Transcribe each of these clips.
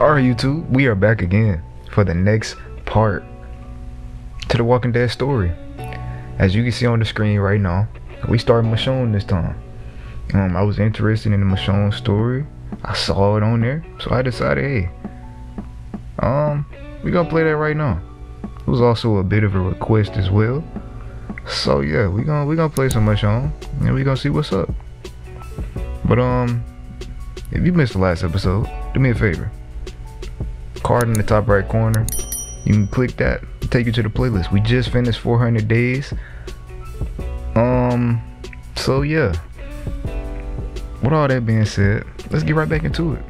Alright YouTube, we are back again for the next part to The Walking Dead story. As you can see on the screen right now, we start Michonne this time. I was interested in the Michonne story. I saw it on there, so I decided, hey, we're gonna play that right now. It was also a bit of a request as well. So yeah, we gonna play some Michonne and we gonna see what's up. But if you missed the last episode, do me a favor. Card in the top right corner, you can click that, take you to the playlist. We just finished 400 days. So yeah. With all that being said, let's get right back into it.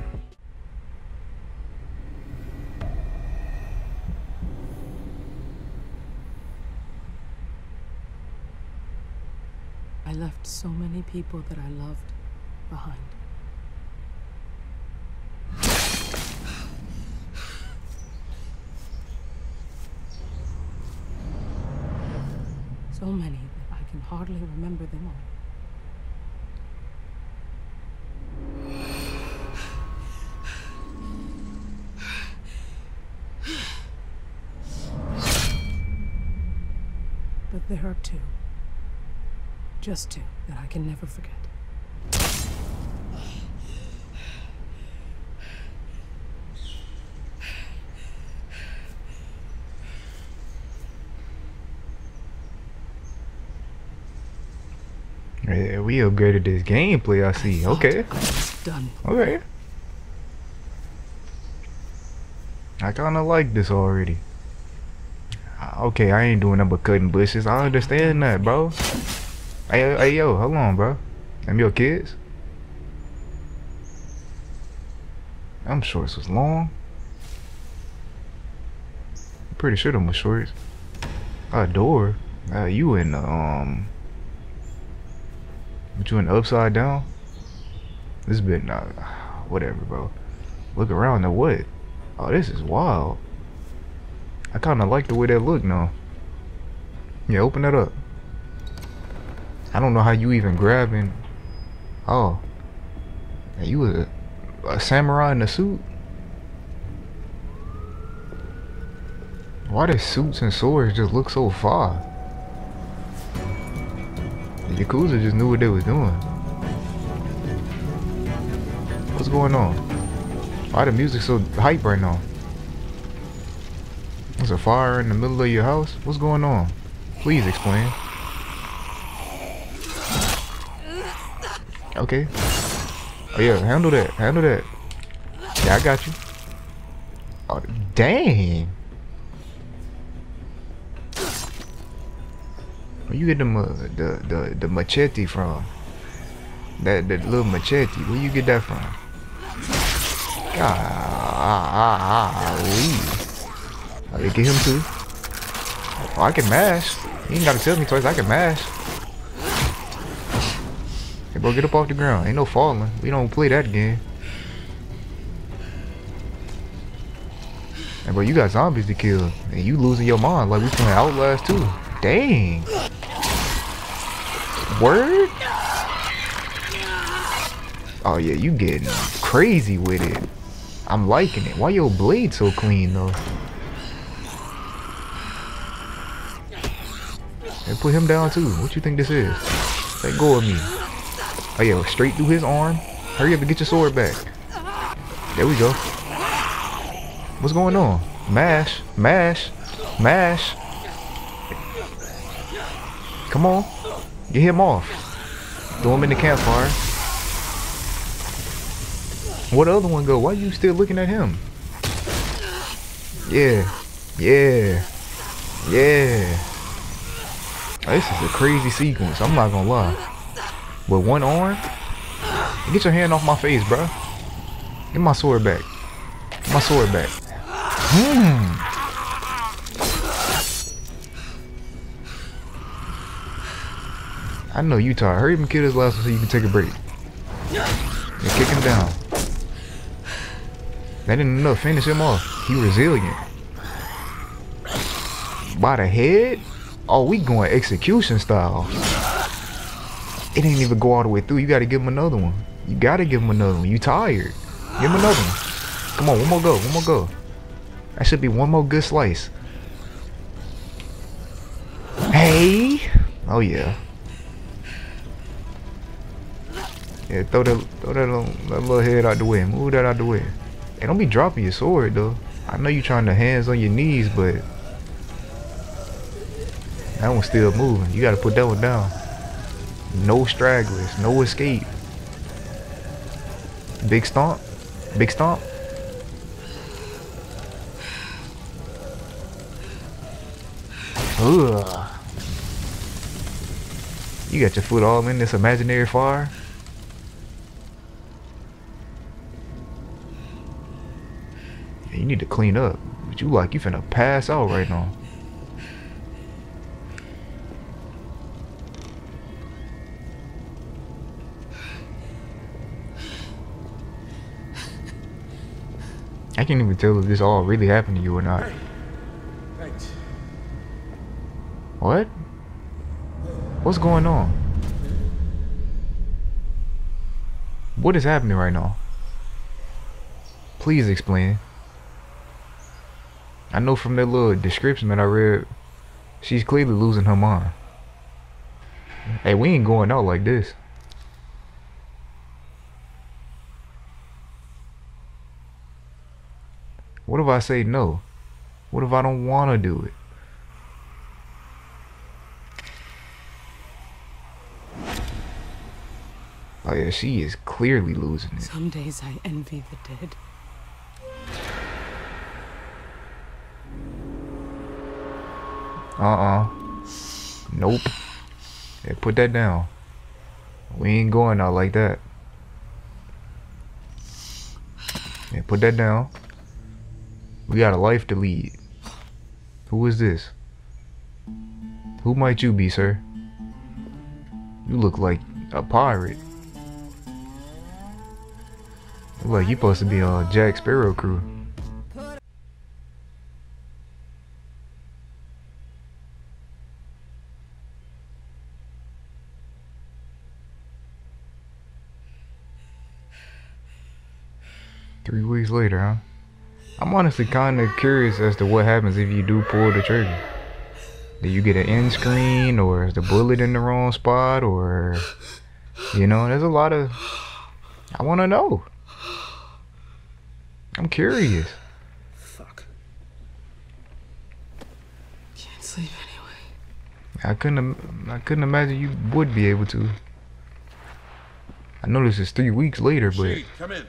I left so many people that I loved behind. So many that I can hardly remember them all. But there are two, just two, that I can never forget. Yeah, we upgraded this gameplay, I see. Okay. Okay. I kinda like this already. Okay, I ain't doing nothing but cutting bushes. I understand that, bro. Hey yo, hold on, bro. Them your kids? Them shorts was long. I'm pretty sure them was shorts. A door? You in the But you in the upside down? This bit not. Whatever, bro. Look around at what? Oh, this is wild. I kind of like the way that look now. Yeah, open that up. I don't know how you even grabbing. Oh, are you a samurai in a suit? Why do suits and swords just look so far? The Yakuza just knew what they was doing. What's going on? Why the music so hype right now? There's a fire in the middle of your house? What's going on? Please explain. Okay. Oh yeah, handle that. Handle that. Yeah, I got you. Oh, dang. Where you get the machete from? That little machete. Where you get that from? I did get him too. Oh, I can mash. You ain't gotta tell me twice. I can mash. Hey, bro, get up off the ground. Ain't no falling. We don't play that game. Hey, bro, you got zombies to kill, and you losing your mind like we playing Outlast too. Dang. Word? Oh yeah, you getting crazy with it. I'm liking it. Why your blade so clean though? And put him down too. What you think this is? Let go of me. Oh yeah, straight through his arm. Hurry up and get your sword back. There we go. What's going on? Mash, mash, mash. Come on, get him off. Throw him in the campfire. Where'd the other one go? Why are you still looking at him? Yeah, yeah, yeah. Oh, this is a crazy sequence, I'm not gonna lie. With one arm? Get your hand off my face, bro. Get my sword back. Get my sword back. I know you tired. Hurry up and kill this last one so you can take a break. And kick him down. That ain't enough. Finish him off. He resilient. By the head? Oh, we going execution style. It ain't even go all the way through. You gotta give him another one. You tired. Give him another one. Come on, one more go, one more go. That should be one more good slice. Hey! Oh yeah. Yeah, throw that little head out the way. Move that out the way. Hey, don't be dropping your sword though. I know you're trying to hands on your knees, but that one's still moving. You gotta put that one down. No stragglers, no escape. Big stomp, big stomp. Ugh. You got your foot all in this imaginary fire. You need to clean up, but you finna pass out right now. I can't even tell if this all really happened to you or not. Thanks. What? What's going on? What is happening right now? Please explain. I know from that little description that I read, she's clearly losing her mind. Hey, we ain't going out like this. What if I say no? What if I don't want to do it? Oh yeah, she is clearly losing it. Some days I envy the dead. Nope. Yeah, put that down. We ain't going out like that. Yeah, put that down. We got a life to lead. Who is this? Who might you be, sir? You look like a pirate. You look like you supposed to be on Jack Sparrow crew. Later, huh? I'm honestly kind of curious as to what happens if you do pull the trigger. Do you get an end screen, or is the bullet in the wrong spot, or you know, there's a lot of, I want to know. I'm curious. Fuck. Can't sleep anyway. I couldn't imagine you would be able to. I know this is 3 weeks later, but come in.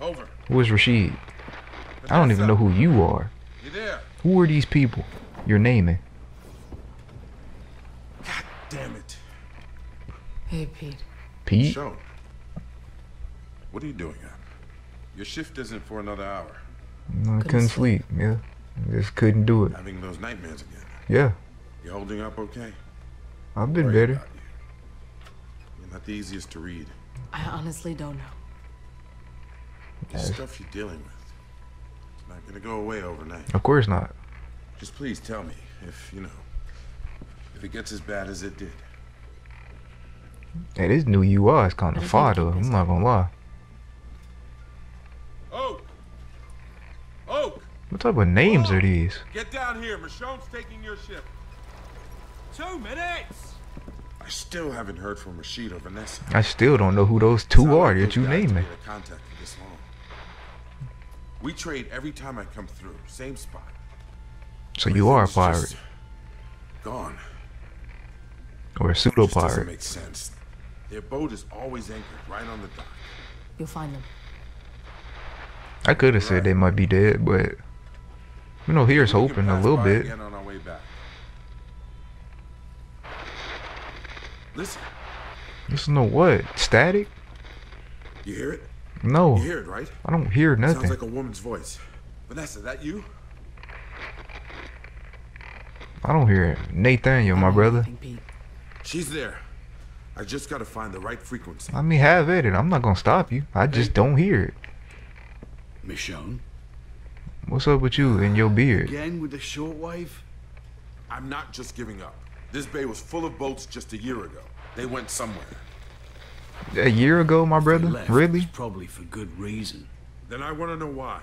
Over. Who is Rashid? Vanessa. I don't even know who you are. You there? Who are these people you're naming? God damn it. Hey, Pete. Pete? Michonne, what are you doing up? Your shift isn't for another hour. No, I couldn't sleep. Yeah. I just couldn't do it. Having those nightmares again. Yeah. You holding up okay? I've been better. You're not the easiest to read. I honestly don't know. The stuff you're dealing with, it's not gonna go away overnight. Of course not. Just please tell me if, you know, if it gets as bad as it did. Hey, this new UI is kind of fire though, I'm not gonna lie. Oak! Oak! What type of names are these? Get down here, Michonne's taking your ship. 2 minutes! I still haven't heard from Rashid or Vanessa. I still don't know who those two are that you naming. We trade every time I come through, same spot. So you are a pirate. Gone. Or a pseudo pirate. Doesn't make sense. Their boat is always anchored right on the dock. You'll find them. I could have said they might be dead, but you know, here's hoping a little bit. On our way back. Listen. Listen to what? Static? You hear it? No. You hear it, right? I don't hear nothing. Sounds like a woman's voice. Vanessa, that you? I don't hear it. Nathaniel, my brother. She's there. I just gotta find the right frequency. Let me have at it. I'm not gonna stop you. I just don't hear it. Michonne? What's up with you and your beard? Again with the shortwave? I'm not just giving up. This bay was full of boats just a year ago. They went somewhere. A year ago, my brother? Really? Probably for good reason. Then I want to know why.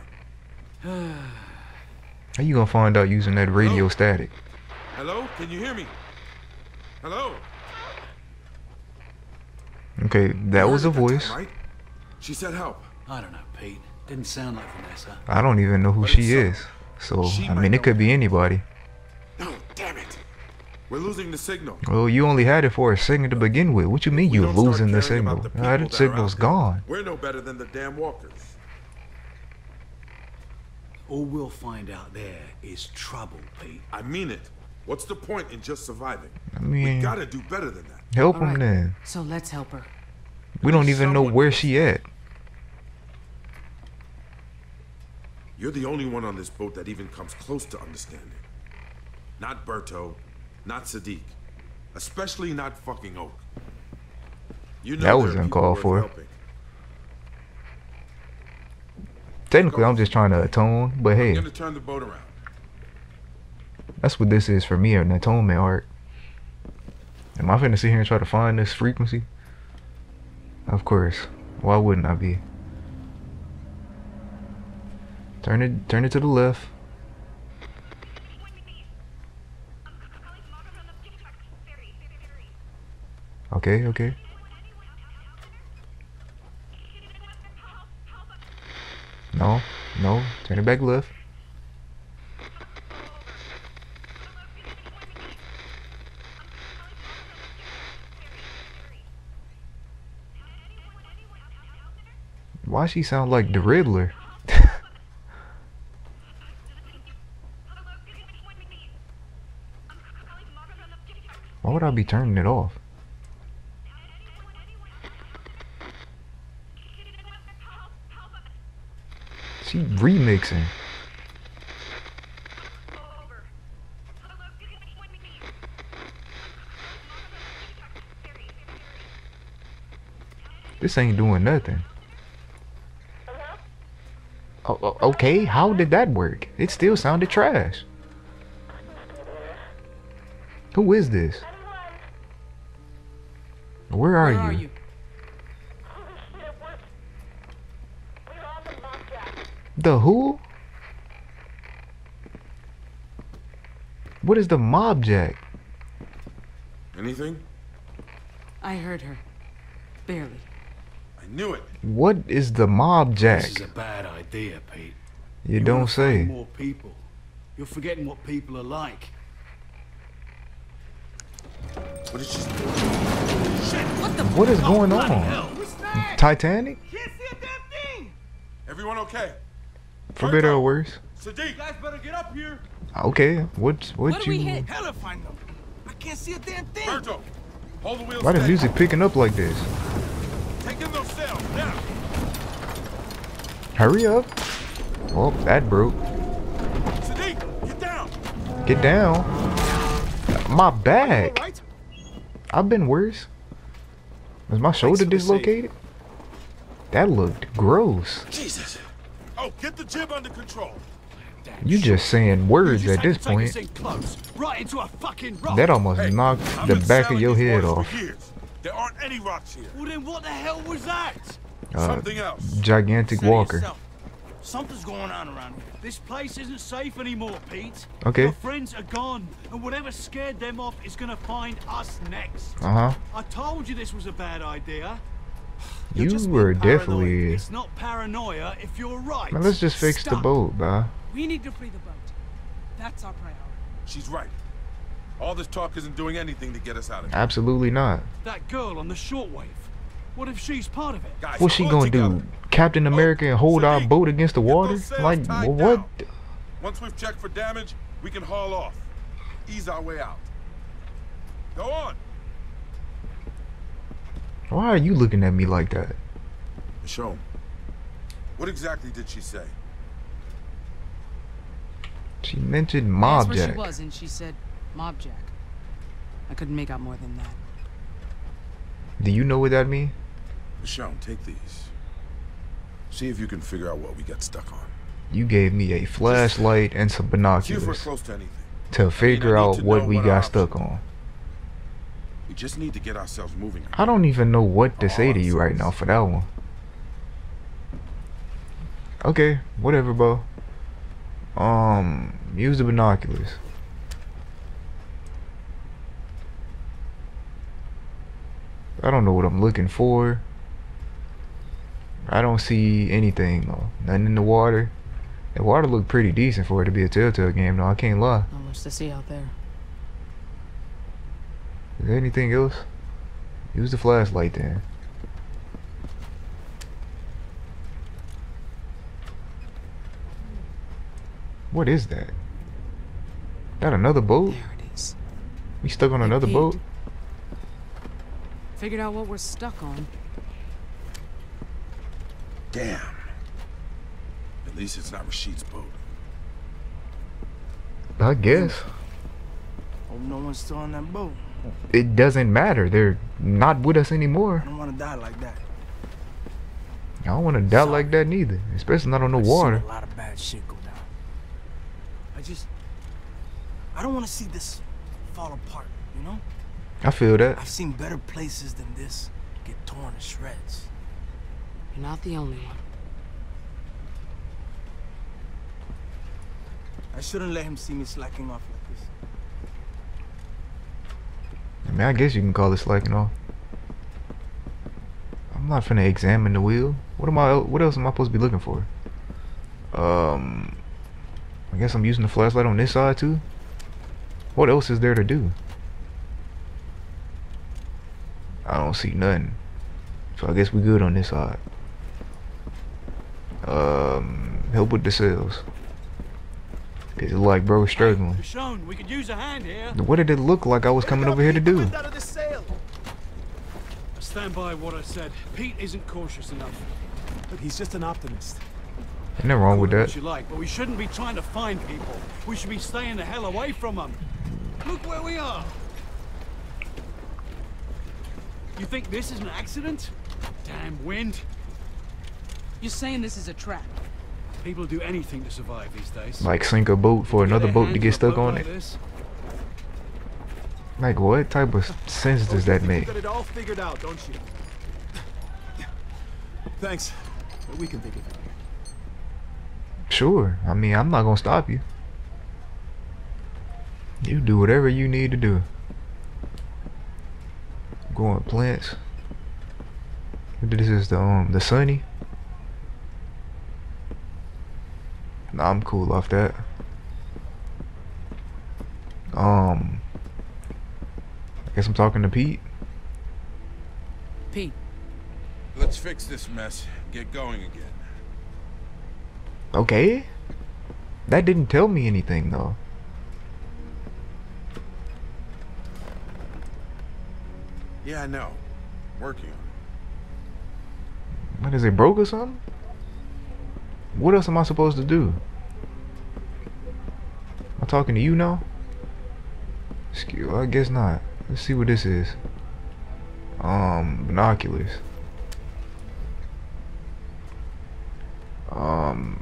How you gonna find out using that radio static? Hello? Can you hear me? Hello? Okay, that was a voice. Right? She said help. I don't know, Pete. Didn't sound like Vanessa. I don't even know who she is. So, I mean, it could be anybody. No, damn it. We're losing the signal. Well, you only had it for a second to begin with. What you mean you're losing the signal? That signal's gone. We're no better than the damn walkers. All we'll find out there is trouble, Pete. I mean it. What's the point in just surviving? I mean, we gotta do better than that. Help him then. So let's help her. We don't even know where she at. You're the only one on this boat that even comes close to understanding. Not Berto, not Sadiq, especially not fucking Oak. You know that wasn't called for. Helping. Technically, I'm just trying to atone, but hey, I'm gonna turn the boat around. That's what this is for me, an atonement art. Am I finna sit here and try to find this frequency? Of course. Why wouldn't I be? Turn it to the left. Okay, okay. No, no, turn it back left. Why she sound like the Riddler? Why would I be turning it off? She remixing. This ain't doing nothing. Oh, okay, how did that work? It still sounded trash. Who is this? Where are you? The who? What is the mob, Jack? Anything? I heard her. Barely. I knew it. What is the mob, Jack? This is a bad idea, Pete. You don't say. More people. You're forgetting what people are like. What is she doing? Shit. What is going on? Titanic? Can't see a damn thing. Everyone okay? For better or worse. Sadiq, guys better get up here. Okay, what do we hit? Hell if I know. I can't see a damn thing. Berto, hold the wheels. Why is music picking up like this? Take in those sails now. Hurry up. Well, that broke. Sadiq, get down. Get down. My back. I've been worse. Was my shoulder dislocated? That looked gross. Jesus. Oh, get the jib under control. You just saying words at this point. Right into a fucking rock. That almost knocked the back of your head off. There aren't any rocks here. Well, then what the hell was that? Something else. Gigantic walker. Something's going on around here. This place isn't safe anymore, Pete. Okay. Your friends are gone, and whatever scared them off is gonna find us next. I told you this was a bad idea. You were definitely. It's not paranoia if you're right. Now let's just fix the boat, bro. We need to free the boat. That's our priority. She's right. All this talk isn't doing anything to get us out of here. Absolutely not. That girl on the shortwave. What if she's part of it? Guys, what's she gonna do? Captain America and hold our boat against the water? Like what? Once we've checked for damage, we can haul off. Ease our way out. Go on. Why are you looking at me like that? Michonne, what exactly did she say? She mentioned Mob Jack. That's where she was, and she said Mob Jack. I couldn't make out more than that. Do you know what that means? Michonne, take these. See if you can figure out what we got stuck on. You gave me a flashlight and some binoculars to figure out what we got stuck on. We just need to get ourselves moving. I don't even know what to say to you right now for that one. Okay, whatever, bro. Use the binoculars. I don't know what I'm looking for. I don't see anything though. Nothing in the water. The water looked pretty decent for it to be a Telltale game though, I can't lie. Not much to see out there. Is there anything else? Use the flashlight then. What is that? That another boat? There it is. We stuck on another boat? Figured out what we're stuck on. Damn. At least it's not Rashid's boat. I guess. Hope no one's still on that boat. It doesn't matter. They're not with us anymore. I don't want to die like that. I don't want to die like that neither. Especially not on the water. A lot of bad shit go down. I don't want to see this fall apart, you know? I feel that. I've seen better places than this get torn to shreds. You're not the only one. I shouldn't let him see me slacking off like this. I mean, I guess you can call it slacking off. I'm not finna examine the wheel. What else am I supposed to be looking for? I guess I'm using the flashlight on this side too. What else is there to do? I don't see nothing. So I guess we good on this side. Help with the cells. It's like bro was struggling. Michonne, we could use a hand here. What did it look like I was coming over here to do? I stand by what I said. Pete isn't cautious enough. But he's just an optimist. Ain't nothing wrong with that. You like, but we shouldn't be trying to find people. We should be staying the hell away from them. Look where we are. You think this is an accident? Damn wind. You're saying this is a trap. People do anything to survive these days. Like sink a boat for another boat to get stuck on it. Like what type of sense does that make? You got it all figured out, don't you? Thanks. We can think of it. Sure. I mean, I'm not gonna stop you. You do whatever you need to do. Growing plants. This is the sunny. Nah, I'm cool off that. I guess I'm talking to Pete. Pete. Let's fix this mess. Get going again. Okay. That didn't tell me anything though. Yeah, I know. Working on it. What is it, broke or something? What else am I supposed to do? I'm talking to you now? Excuse, I guess not. Let's see what this is. Binoculars.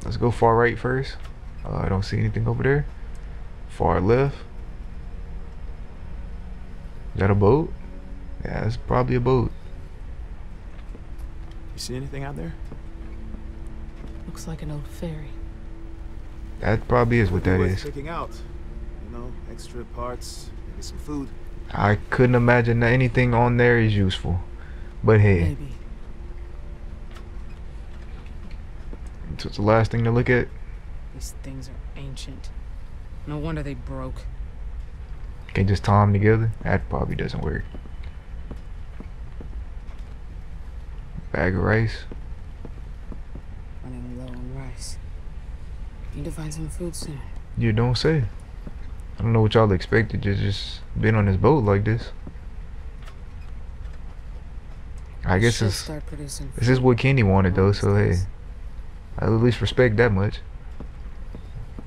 Let's go far right first. I don't see anything over there. Far left. Is that a boat? Yeah, it's probably a boat. You see anything out there? Looks like an old ferry. That probably is what that is. Sticking out, you know, extra parts, maybe some food. I couldn't imagine that anything on there is useful, but hey. Maybe. So it's the last thing to look at. These things are ancient. No wonder they broke. Can't just tie them together. That probably doesn't work. Bag of rice. Running low on rice. Need to find some food soon. You don't say. I don't know what y'all expected. Just been on this boat like this. I guess this is what Kenny wanted though. So hey, I at least respect that much.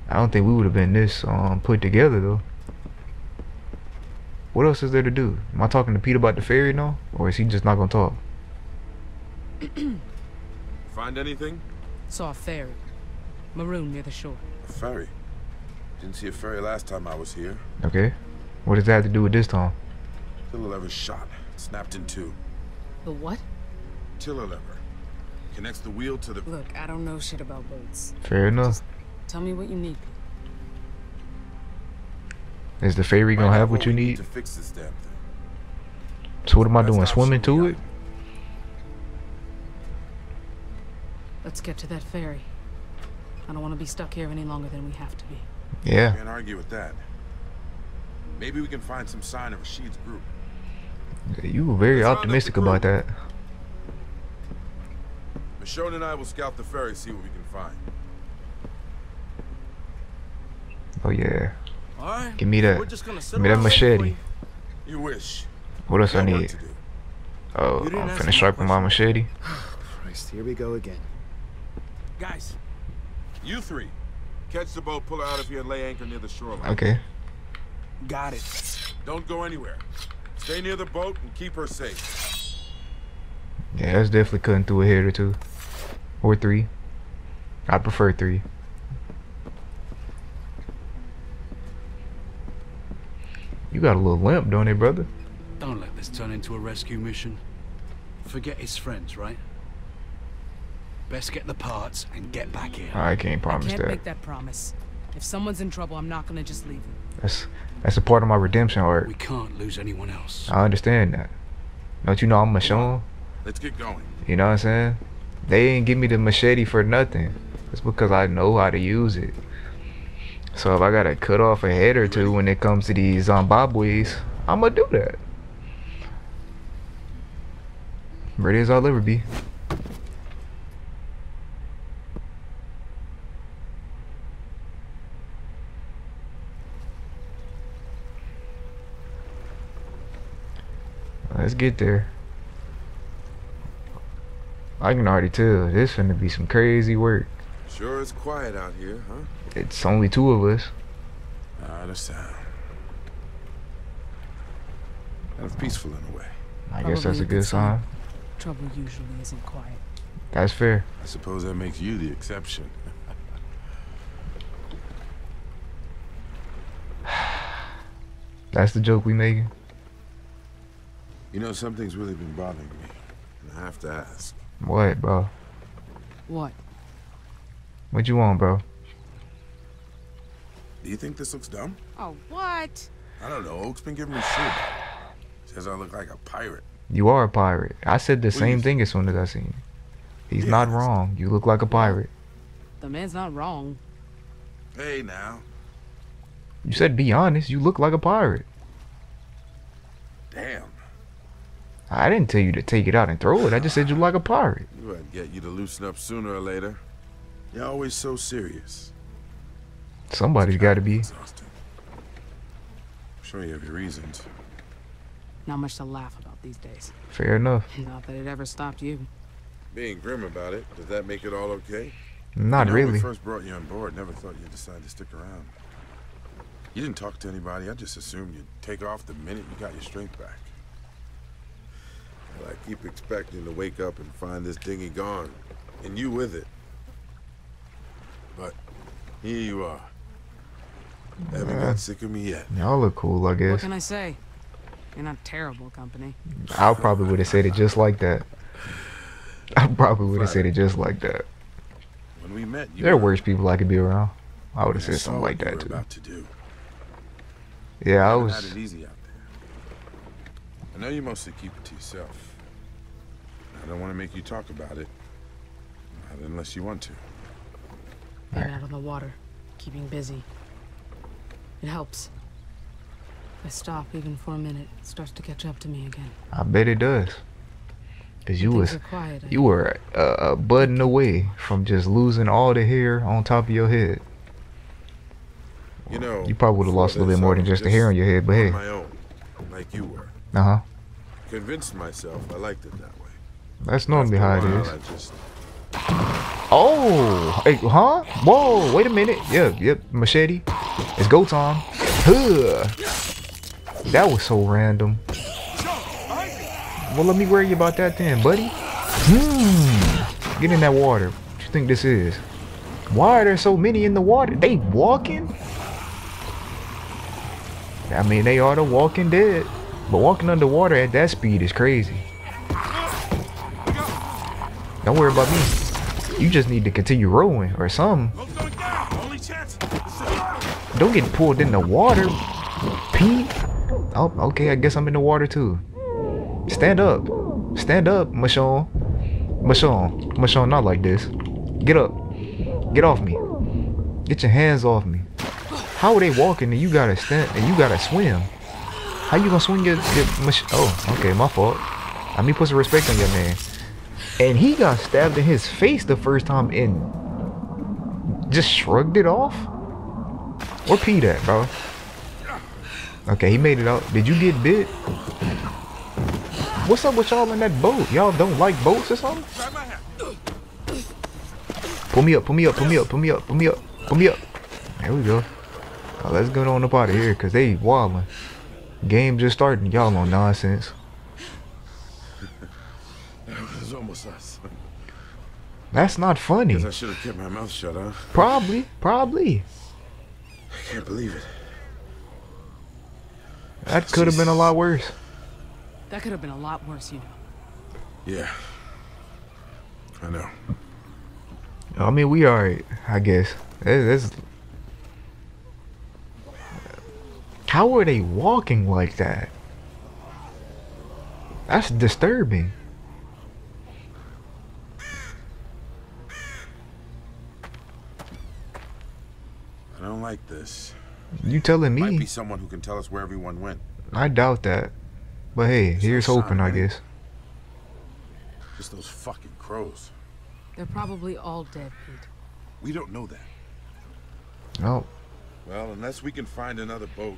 I don't think we would have been this put together though. What else is there to do? Am I talking to Pete about the ferry now, or is he just not gonna talk? Find anything? Saw a ferry. Maroon near the shore. A ferry? Didn't see a ferry last time I was here. Okay. What does that have to do with this time? Tiller lever shot. Snapped in two. The what? Tiller lever. connects the wheel to the... Look, I don't know shit about boats. Fair enough. Just tell me what you need. Is the ferry gonna have what you need? To fix this damn thing. So what am I doing? Swimming to it? Let's get to that ferry. I don't want to be stuck here any longer than we have to be. Yeah. I can't argue with that. Maybe we can find some sign of Rashid's group. You were very optimistic about that. Michonne and I will scout the ferry, see what we can find. Oh yeah. All right. Give me that. Give me that machete. You wish. What else I need? Oh, I'm finna sharpen my machete. Christ, here we go again. Guys, you three, catch the boat, pull her out of here, and lay anchor near the shoreline. Okay. Got it. Don't go anywhere. Stay near the boat and keep her safe. Yeah, that's definitely cutting through a head or two. Or three. I prefer three. You got a little limp, don't you, brother? Don't let this turn into a rescue mission. Forget his friends, right? Best get the parts and get back here. I can't promise that. I can't make that promise. If someone's in trouble, I'm not gonna just leave him. That's a part of my redemption arc. We can't lose anyone else. I understand that. Don't you know I'm Michonne? Let's get going. You know what I'm saying? They didn't give me the machete for nothing. It's because I know how to use it. So if I gotta cut off a head or two when it comes to these Zimbabweans, I'ma do that. Ready as I'll ever be. Let's get there. I can already tell this finna be some crazy work. Sure it's quiet out here, huh? It's only two of us. Not a sound. That's peaceful in a way. I guess that's a good sign. Trouble usually isn't quiet. That's fair. I suppose that makes you the exception. That's the joke we making. You know, something's really been bothering me, and I have to ask. What, bro? What? What you want, bro? Do you think this looks dumb? Oh, what? I don't know. Oak's been giving me shit. Says I look like a pirate. You are a pirate. I said the same thing as soon as I seen it. He's not wrong. You look like a pirate. The man's not wrong. Hey, now. You said be honest. You look like a pirate. Damn. I didn't tell you to take it out and throw it. I just said you like a pirate. I'd get you to loosen up sooner or later. You're always so serious. Somebody's got to be. Exhausting. I'm sure you have your reasons. Not much to laugh about these days. Fair enough. Not that it ever stopped you. Being grim about it, does that make it all okay? Not really. When we first brought you on board, never thought you'd decide to stick around. You didn't talk to anybody. I just assumed you'd take off the minute you got your strength back. I keep expecting to wake up and find this dinghy gone, and you with it. But here you are. Haven't got sick of me yet. Y'all look cool, I guess. What can I say? You're not terrible company. I probably would have said it just like that. I probably would have said it just like that. When we met, there are worse people I could be around. I would have said something like that too. Yeah, I was. I know you mostly keep it to yourself. I don't want to make you talk about it, not unless you want to. Being out on the water, keeping busy, it helps. If I stop even for a minute, it starts to catch up to me again. I bet it does, because you were budding away from just losing all the hair on top of your head. You know, you probably would have lost a little bit more than just the hair on your head, but hey, my own, like you were. Convinced myself I liked it that way. That's normally how it is. Oh, hey, huh? Whoa, wait a minute. Yep, machete. It's go time. Huh. That was so random. Well, let me worry about that then, buddy. Get in that water. What you think this is? Why are there so many in the water? They walking? I mean, they are the Walking Dead. But walking underwater at that speed is crazy. Don't worry about me. You just need to continue rolling or something. Don't get pulled in the water, Pete. Oh, okay, I guess I'm in the water too. Stand up. Stand up, Michonne. Michonne. Michonne, not like this. Get up. Get off me. Get your hands off me. How are they walking and you gotta stand and you gotta swim? How you gonna swing your oh, okay, my fault. I mean, put some respect on your man. And he got stabbed in his face the first time and just shrugged it off? Where Pete at, bro? Okay, he made it out. Did you get bit? What's up with y'all in that boat? Y'all don't like boats or something? Pull me up, pull me up, pull me up, pull me up, pull me up, pull me up. There we go. Oh, let's get on up out of here because they wildin'. Game just starting. Y'all on nonsense. That was almost us. That's not funny. Because I should have kept my mouth shut, huh? Probably, probably. I can't believe it. That could have been a lot worse. That could have been a lot worse, you know. Yeah. I know. I mean, we alright, I guess. It's how are they walking like that? That's disturbing. I don't like this. You telling me? Might be someone who can tell us where everyone went. I doubt that. But hey, here's hoping, I guess. Just those fucking crows. They're probably all dead, Pete. We don't know that. No. Well, unless we can find another boat.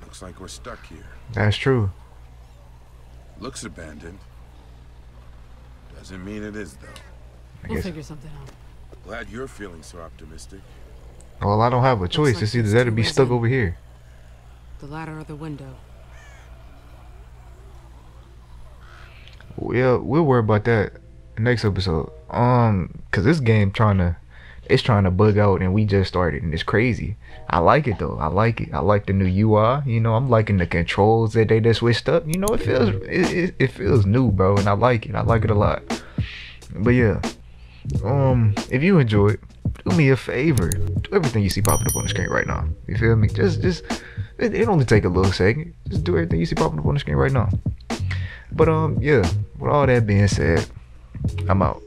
Looks like we're stuck here. That's true. Looks abandoned. Doesn't mean it is, though. We'll figure something out. Glad you're feeling so optimistic. Well, I don't have a choice. Like it's either that or be stuck over here. The ladder or the window. Yeah, we'll worry about that next episode. Cause this game it's trying to bug out and we just started and it's crazy. I like it though. I like it. I like the new UI. You know, I'm liking the controls that they just switched up. You know, it feels new, bro, and I like it. I like it a lot. But yeah, if you enjoyed, do me a favor. Do everything you see popping up on the screen right now. You feel me? Just it only take a little second. Just do everything you see popping up on the screen right now. But yeah, with all that being said, I'm out.